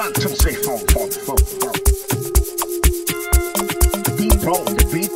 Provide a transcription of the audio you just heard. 1, 2, 3, 4, 4, 4, 4. Deep roll the beat.